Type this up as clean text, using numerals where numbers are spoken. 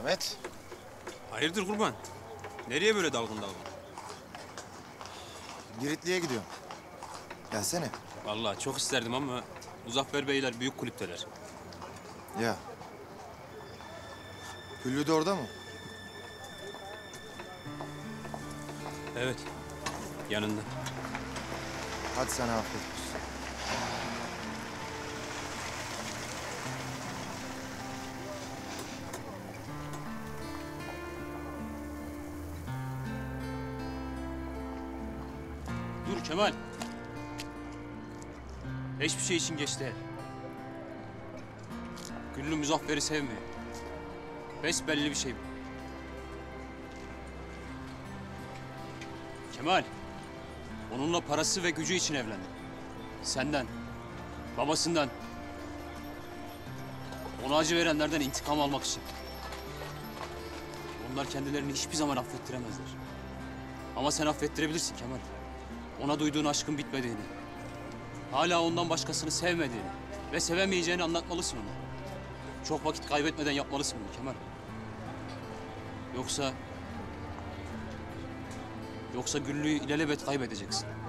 Ahmet. Hayırdır kurban? Nereye böyle dalgın dalgın? Giritli'ye gidiyorum. Gelsene. Vallahi çok isterdim ama Uzaffer Beyler büyük kulüpteler. Ya. Güllü de orada mı? Evet. Yanında. Hadi sana afiyet olsun. Dur Kemal. Hiçbir şey için geçti. Güllü Muzaffer'i sevmiyor. Besbelli bir şey bu. Kemal, onunla parası ve gücü için evlendi. Senden, babasından, ona acı verenlerden intikam almak için. Onlar kendilerini hiçbir zaman affettiremezler. Ama sen affettirebilirsin Kemal. Ona duyduğun aşkın bitmediğini, hala ondan başkasını sevmediğini ve sevemeyeceğini anlatmalısın ona. Çok vakit kaybetmeden yapmalısın bunu Kemal. Yoksa Güllü'yü ilelebet kaybedeceksin.